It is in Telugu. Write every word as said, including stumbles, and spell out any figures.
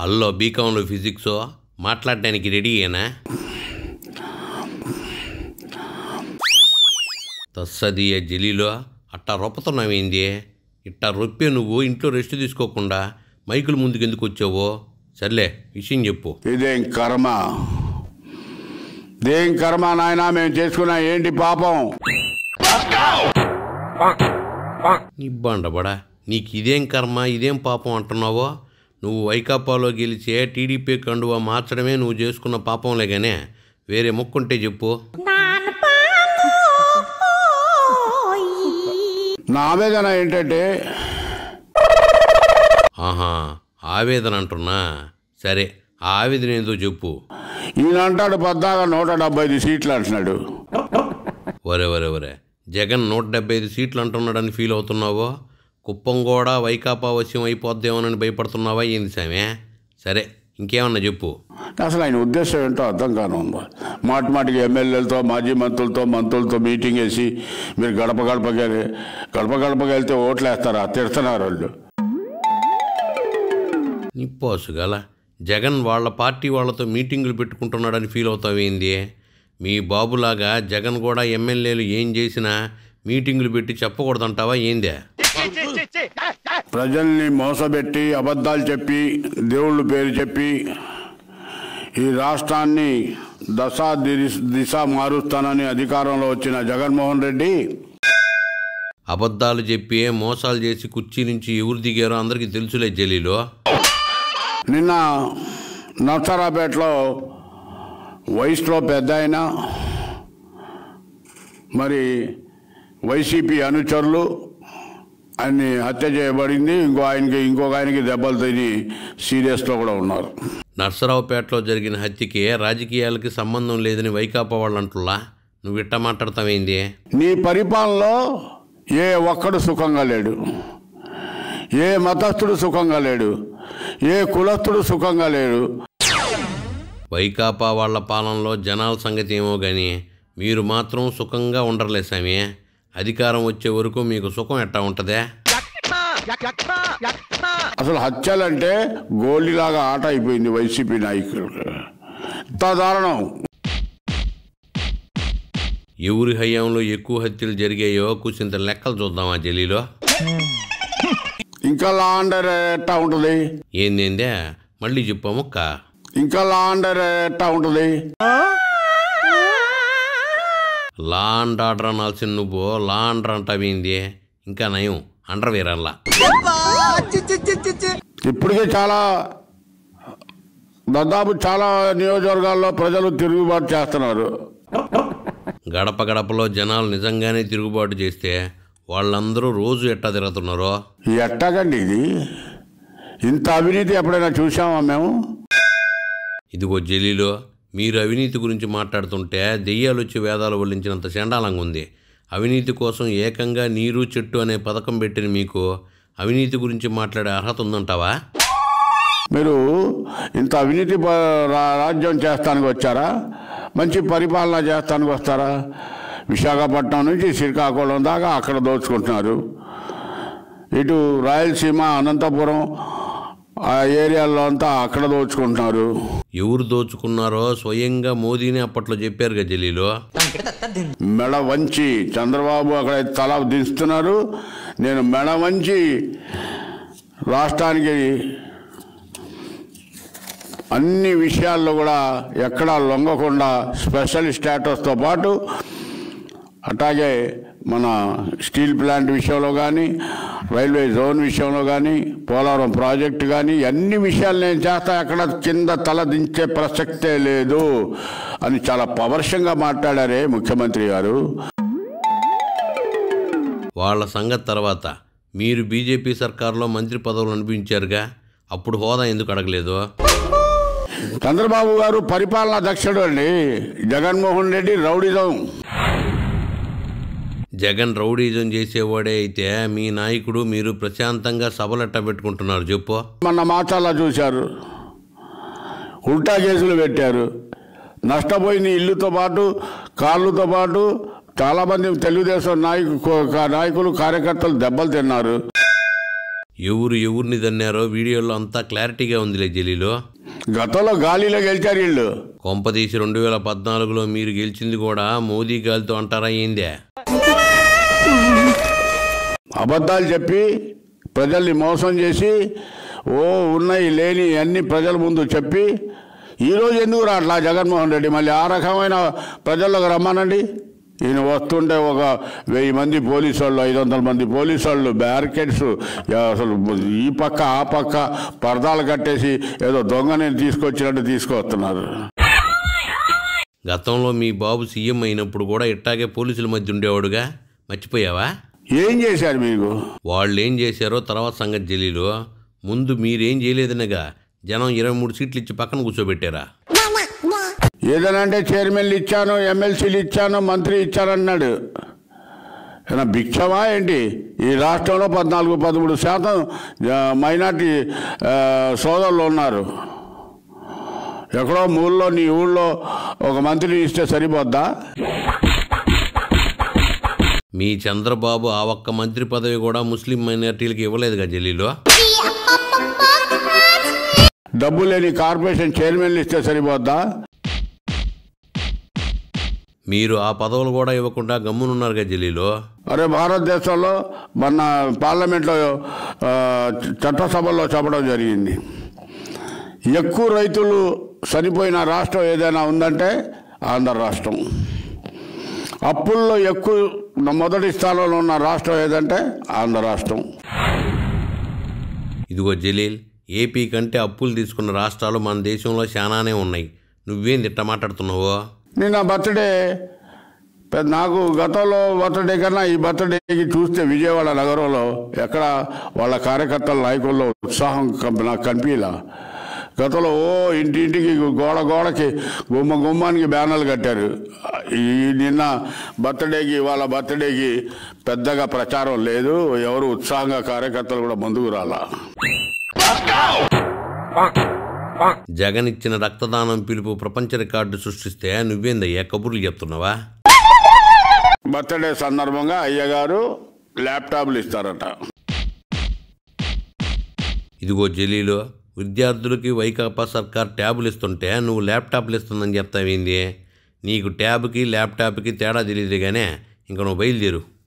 హలో బీకాంలో ఫిజిక్సో మాట్లాడడానికి రెడీ అయినా తస్సది జలీలో అట్టా రొప్పతున్నామేంది? ఇట్టా రొప్పే నువ్వు ఇంట్లో రెస్ట్ తీసుకోకుండా మైకుల ముందుకు ఎందుకు వచ్చావో సర్లే విషయం చెప్పు. ఇదేం కర్మ, దేం కర్మ నాయన, మేము చేసుకున్నా ఏంటి పాపం? నిబ్బండబడా, నీకు ఇదేం కర్మ ఇదేం పాపం అంటున్నావో? నువ్వు వైకాపాలో గెలిచే టీడీపీ కండువా మార్చడమే నువ్వు చేసుకున్న పాపంలేగానే వేరే మొక్కుంటే చెప్పు. నా ఆవేదన ఏంటంటే, ఆహా ఆవేదన అంటున్నా, సరే ఆ ఆవేదన ఏందో చెప్పు. ఈయన అంటాడు పద్దాగా నూట డెబ్బై ఐదు సీట్లు అంటున్నాడు. ఒరే ఒరే ఒరే, జగన్ నూట డెబ్బై ఐదు సీట్లు అంటున్నాడని ఫీల్ అవుతున్నావో, కుప్పం కూడా వైకాపా వశ్యం అయిపోద్దేమోనని భయపడుతున్నావా ఏంది సామే? సరే ఇంకేమన్నా చెప్పు. అసలు ఆయన ఉద్దేశం ఏంటో అర్థం కాను. మాటి మాటికి ఎమ్మెల్యేలతో మాజీ మంత్రులతో మంత్రులతో మీటింగ్ వేసి మీరు గడప గడపకెళ్ళి గడప గడపకెళ్తే ఓట్లు వేస్తారా? తిడుతున్నారు వాళ్ళు. నిప్పోసుగల జగన్ వాళ్ళ పార్టీ వాళ్ళతో మీటింగులు పెట్టుకుంటున్నాడని ఫీల్ అవుతావేంది? మీ బాబులాగా జగన్ కూడా ఎమ్మెల్యేలు ఏం చేసినా మీటింగులు పెట్టి చెప్పకూడదంటావా ఏందే? ప్రజల్ని మోసబెట్టి అబద్ధాలు చెప్పి దేవుళ్ళు పేరు చెప్పి ఈ రాష్ట్రాన్ని దశా దిశ మారుస్తానని అధికారంలో వచ్చిన జగన్మోహన్ రెడ్డి అబద్ధాలు చెప్పి మోసాలు చేసి కుర్చీ నుంచి ఎవరు దిగారో అందరికీ తెలుసులే జలీలో. నిన్న నర్సరాపేటలో వయసులో పెద్ద ఆయన, మరి వైసీపీ అనుచరులు ఆయన్ని హత్య చేయబడింది. ఇంకో ఆయనకి ఇంకొక ఆయనకి దెబ్బలు తిని సీరియస్లో కూడా ఉన్నారు. నర్సరావుపేటలో జరిగిన హత్యకి రాజకీయాలకి సంబంధం లేదని వైకాపా వాళ్ళు అంటులా, నువ్వు ఇట్ట మాట్లాడతామేంది? నీ పరిపాలనలో ఏ ఒక్కడు సుఖంగా లేడు, ఏ మతస్థుడు సుఖంగా లేడు, ఏ కులస్తుడు సుఖంగా లేడు. వైకాపా వాళ్ళ పాలనలో జనాల సంగతి ఏమో గాని మీరు మాత్రం సుఖంగా ఉండర్లే సామి. అధికారం వచ్చే వరకు మీకు సుఖం ఎట్టా ఉంటదే? అసలు హత్యలంటే గోళీలాగా ఆట అయిపోయింది వైసీపీ నాయకులు. ఇంత దారుణం. ఎవరి హయాంలో ఎక్కువ హత్యలు జరిగాయో కూసింత లెక్కలు చూద్దాం ఆ జలీలో. ఇంకా లా అండర్ ఎట్టా ఉంటుంది? ఏందేందే మళ్ళీ చెప్పామొక్క. ఇంకా లా అండర్ ఎట్టా ఉంటుంది? లా అండ్ ఆర్డర్ అనాల్సిన నువ్వు లా అండర్ అంటావేంది? ఇంకా నయం అండర్వేరన్లా. ఇప్పటికే చాలా దాదాపు చాలా నియోజకవర్గాల్లో ప్రజలు తిరుగుబాటు చేస్తున్నారు. గడప గడపలో జనాలు నిజంగానే తిరుగుబాటు చేస్తే వాళ్ళందరూ రోజు ఎట్టా తిరుగుతున్నారో ఎట్టాగండి? ఇది ఇంత అవినీతి ఎప్పుడైనా చూసామా మేము? ఇదిగో జలీలో, మీరు అవినీతి గురించి మాట్లాడుతుంటే దెయ్యాలు వచ్చి వేదాలు వల్లించినంత చండాలంగా ఉంది. అవినీతి కోసం ఏకంగా నీరు చెట్టు అనే పథకం పెట్టిన మీకు అవినీతి గురించి మాట్లాడే అర్హత ఉందంటావా? మీరు ఇంత అవినీతి రాజ్యం చేస్తానికి వచ్చారా? మంచి పరిపాలన చేస్తానికి వస్తారా? విశాఖపట్నం నుంచి శ్రీకాకుళం దాకా అక్కడ దోచుకుంటున్నారు. ఇటు రాయలసీమ అనంతపురం ఆ ఏరియాలో అంతా అక్కడ దోచుకుంటున్నారు. ఎవరు దోచుకున్నారో స్వయంగా మోదీని అప్పట్లో చెప్పారు కదా జలీలో. మెడ వంచి చంద్రబాబు అక్కడ తల దించుతున్నారు. నేను మెడ వంచి రాష్ట్రానికి అన్ని విషయాల్లో కూడా ఎక్కడా లొంగకుండా స్పెషల్ స్టేటస్తో పాటు అట్లాగే మన స్టీల్ ప్లాంట్ విషయంలో కానీ, రైల్వే జోన్ విషయంలో కానీ, పోలవరం ప్రాజెక్టు కానీ, అన్ని విషయాలు నేను చేస్తా, ఎక్కడ కింద తల దించే ప్రసక్తే లేదు అని చాలా పవర్షంగా మాట్లాడారే ముఖ్యమంత్రి గారు. వాళ్ళ సంగతి తర్వాత. మీరు బీజేపీ సర్కారులో మంత్రి పదవులు అనిపించారుగా, అప్పుడు హోదా ఎందుకు అడగలేదు? చంద్రబాబు గారు పరిపాలనా దక్షుడు అండి, జగన్మోహన్ రెడ్డి రౌడీజం. జగన్ రౌడీజం చేసేవాడే అయితే మీ నాయకుడు మీరు ప్రశాంతంగా సభలెట్ట పెట్టుకుంటున్నారు చెప్పు? మొన్న మాచాలా చూశారు, ఉల్టా కేసులు పెట్టారు, నష్టపోయిన ఇల్లుతో పాటు కార్లతో పాటు చాలామంది తెలుగుదేశం నాయకు నాయకులు కార్యకర్తలు దెబ్బలు తిన్నారు. ఎవరు ఎవరు నిదన్నారో వీడియోలో అంతా క్లారిటీగా ఉందిలే జలీలో. గతంలో గాలిలో గెలిచారు వీళ్ళు. కొంపదీసి రెండు వేల పద్నాలుగులో మీరు గెలిచింది కూడా మోదీ గాలితో అంటారా ఏందే? అబద్ధాలు చెప్పి ప్రజల్ని మోసం చేసి ఓ ఉన్నాయి లేని అన్ని ప్రజల ముందు చెప్పి ఈరోజు ఎందుకు రాట్లా జగన్మోహన్ రెడ్డి? మళ్ళీ ఆ రకమైన ప్రజల్లోకి రమ్మనండి. ఈయన వస్తుంటే ఒక వెయ్యి మంది పోలీసు వాళ్ళు, ఐదు వందల మంది పోలీసు వాళ్ళు, బ్యారికేడ్స్, అసలు ఈ పక్క ఆ పక్క పరదాలు కట్టేసి ఏదో దొంగని తీసుకొచ్చినట్టు తీసుకొస్తున్నారు. గతంలో మీ బాబు సీఎం అయినప్పుడు కూడా ఇట్టాగే పోలీసుల మధ్య ఉండేవాడుగా, మర్చిపోయావా? ఏం చేశారు మీకు? వాళ్ళు ఏం చేశారో తర్వాత సంగతి జలీలు. ముందు మీరేం చేయలేదనగా జనం ఇరవై మూడు సీట్లు ఇచ్చి పక్కన కూర్చోబెట్టారా? ఏదైనా అంటే చైర్మన్లు ఇచ్చాను, ఎమ్మెల్సీలు ఇచ్చాను, మంత్రి ఇచ్చానన్నాడు. ఏదైనా భిక్షమా ఏంటి? ఈ రాష్ట్రంలో పద్నాలుగు పదమూడు శాతం మైనార్టీ సోదరులు ఉన్నారు. ఎక్కడో మూళ్ళో నీ ఊళ్ళో ఒక మంత్రిని ఇస్తే సరిపోద్దా? మీ చంద్రబాబు ఆ ఒక్క మంత్రి పదవి కూడా ముస్లిం మైనార్టీలకు ఇవ్వలేదుగా జలీలో. డబ్బు లేని కార్పొరేషన్ చైర్మన్లు ఇస్తే సరిపోద్దా? మీరు ఆ పదవులు కూడా ఇవ్వకుండా గమ్మునున్నారుగా జలీలో. అరే భారతదేశంలో మన పార్లమెంట్లో చట్టసభల్లో చెప్పడం జరిగింది, ఎక్కువ రైతులు చనిపోయిన రాష్ట్రం ఏదైనా ఉందంటే ఆంధ్ర రాష్ట్రం. అప్పుల్లో ఎక్కువ మొదటి స్థానంలో ఉన్న రాష్ట్రం ఏదంటే ఆంధ్ర రాష్ట్రం. ఇదిగో జలీల్, ఏపీ కంటే అప్పులు తీసుకున్న రాష్ట్రాలు మన దేశంలో చాలానే ఉన్నాయి. నువ్వేం తిట్ట మాట్లాడుతున్నావో? నిన్న బర్త్డే నాకు గతంలో బర్త్డే కన్నా ఈ బర్త్డేకి చూస్తే విజయవాడ నగరంలో ఎక్కడ వాళ్ళ కార్యకర్తల నాయకుల్లో ఉత్సాహం నాకు కనిపించలా. గతంలో ఓ ఇంటింటికి గోడ గోడకి గుమ్మ గుమ్మానికి బ్యానర్లు కట్టారు. ఈ నిన్న బర్త్డేకి వాళ్ళ బర్త్డేకి పెద్దగా ప్రచారం లేదు. ఎవరు ఉత్సాహంగా కార్యకర్తలు కూడా ముందుకు రాలా. జగన్ ఇచ్చిన రక్తదానం పిలుపు ప్రపంచ రికార్డు సృష్టిస్తే నువ్వేందయ్యా కబుర్లు చెప్తున్నావా? బర్త్డే సందర్భంగా అయ్యగారు ల్యాప్టాప్లు ఇస్తారట. ఇదిగో జలీలో, విద్యార్థులకి వైకాపా సర్కార్ ట్యాబులు ఇస్తుంటే నువ్వు ల్యాప్టాప్లు ఇస్తుందని చెప్తావేంది? నీకు ట్యాబ్కి ల్యాప్టాప్కి తేడా తెలియదుగానే. ఇంక నువ్వు బయలుదేరు.